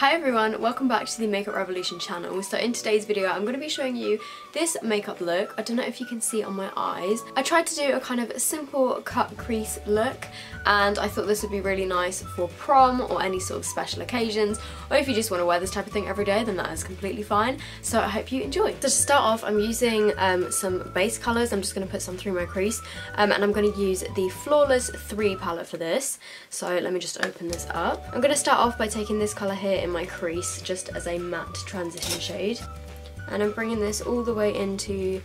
Hi everyone, welcome back to the Makeup Revolution channel. So in today's video I'm going to be showing you this makeup look. I don't know if you can see on my eyes. I tried to do a kind of simple cut crease look and I thought this would be really nice for prom or any sort of special occasions, or if you just want to wear this type of thing every day, then that is completely fine. So I hope you enjoy. So to start off I'm using some base colours. I'm just going to put some through my crease and I'm going to use the Flawless 3 palette for this. So let me just open this up. I'm going to start off by taking this colour here in my crease just as a matte transition shade, and I'm bringing this all the way into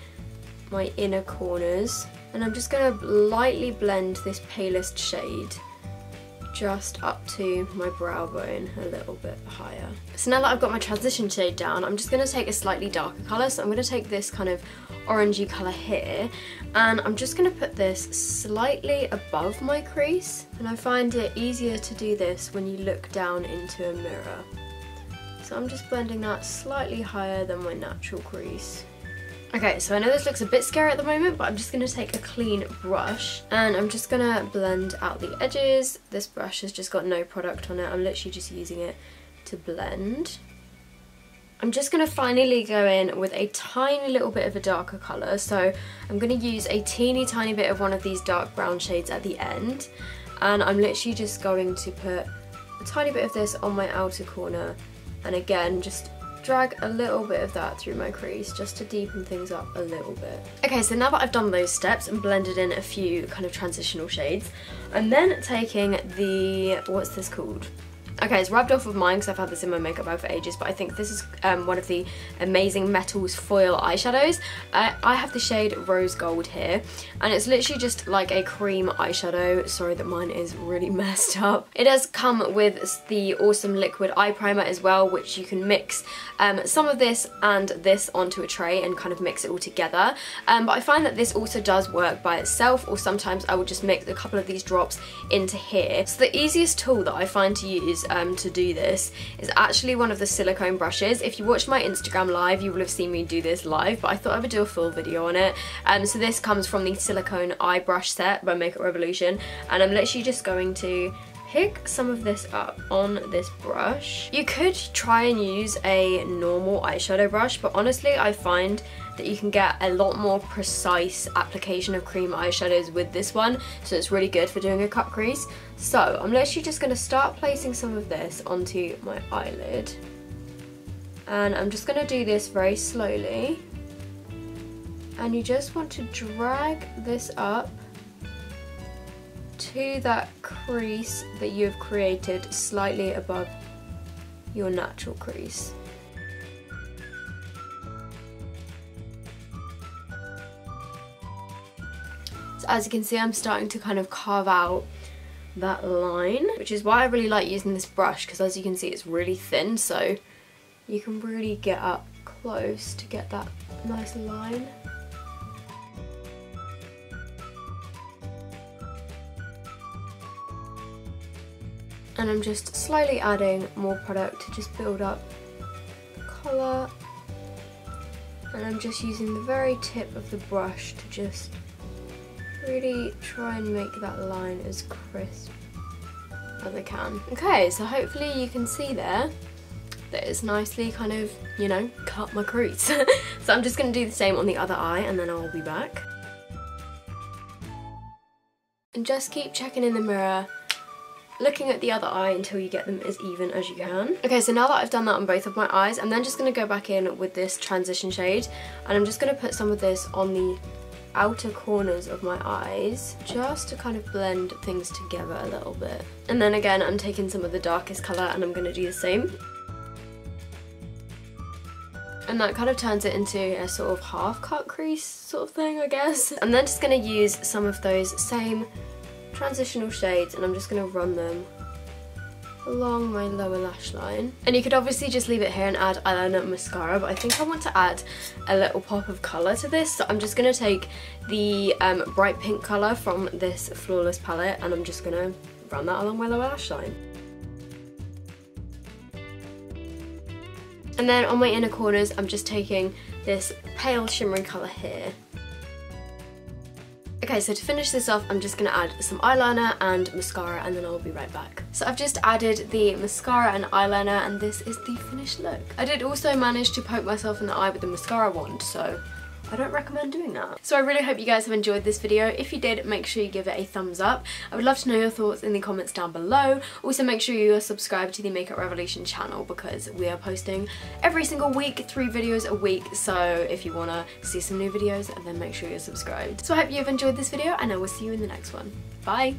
my inner corners, and I'm just going to lightly blend this palest shade just up to my brow bone, a little bit higher. So now that I've got my transition shade down, I'm just going to take a slightly darker colour. So I'm going to take this kind of orangey colour here, and I'm just going to put this slightly above my crease, and I find it easier to do this when you look down into a mirror. So I'm just blending that slightly higher than my natural crease. Okay, so I know this looks a bit scary at the moment, but I'm just going to take a clean brush and I'm just going to blend out the edges. This brush has just got no product on it. I'm literally just using it to blend. I'm just going to finally go in with a tiny little bit of a darker colour. So I'm going to use a teeny tiny bit of one of these dark brown shades at the end. And I'm literally just going to put a tiny bit of this on my outer corner. And again, just drag a little bit of that through my crease just to deepen things up a little bit. Okay, so now that I've done those steps and blended in a few kind of transitional shades, I'm then taking the, what's this called? Okay, it's rubbed off of mine because I've had this in my makeup bag for ages, but I think this is one of the Amazing Metals Foil eyeshadows. I have the shade Rose Gold here, and it's literally just like a cream eyeshadow. Sorry that mine is really messed up. It does come with the awesome liquid eye primer as well, which you can mix some of this and this onto a tray and kind of mix it all together. But I find that this also does work by itself, or sometimes I will just mix a couple of these drops into here. So the easiest tool that I find to use to do this is actually one of the silicone brushes. If you watched my Instagram live, you will have seen me do this live, but I thought I would do a full video on it. So this comes from the silicone eye brush set by Makeup Revolution, and I'm literally just going to pick some of this up on this brush. You could try and use a normal eyeshadow brush, but honestly I find that you can get a lot more precise application of cream eyeshadows with this one, so it's really good for doing a cut crease. So I'm literally just going to start placing some of this onto my eyelid, and I'm just going to do this very slowly, and you just want to drag this up to that crease that you've created slightly above your natural crease. As you can see, I'm starting to kind of carve out that line, which is why I really like using this brush, because as you can see it's really thin, so you can really get up close to get that nice line. And I'm just slightly adding more product to just build up the colour, and I'm just using the very tip of the brush to just really try and make that line as crisp as I can. Okay, so hopefully you can see there that it's nicely kind of, you know, cut my crease. So I'm just going to do the same on the other eye and then I'll be back. And just keep checking in the mirror, looking at the other eye until you get them as even as you can. Okay, so now that I've done that on both of my eyes, I'm then just going to go back in with this transition shade, and I'm just going to put some of this on the outer corners of my eyes just to kind of blend things together a little bit. And then again I'm taking some of the darkest colour and I'm going to do the same. And that kind of turns it into a sort of half cut crease sort of thing, I guess. I'm then just going to use some of those same transitional shades and I'm just going to run them along my lower lash line. And you could obviously just leave it here and add eyeliner and mascara, but I think I want to add a little pop of colour to this, so I'm just going to take the bright pink colour from this Flawless palette and I'm just going to run that along my lower lash line. And then on my inner corners I'm just taking this pale shimmery colour here. Okay, so to finish this off, I'm just going to add some eyeliner and mascara, and then I'll be right back. So I've just added the mascara and eyeliner, and this is the finished look. I did also manage to poke myself in the eye with the mascara wand, so I don't recommend doing that. So I really hope you guys have enjoyed this video. If you did, make sure you give it a thumbs up. I would love to know your thoughts in the comments down below. Also, make sure you are subscribed to the Makeup Revolution channel, because we are posting every single week, 3 videos a week. So if you want to see some new videos, then make sure you're subscribed. So I hope you've enjoyed this video, and I will see you in the next one. Bye!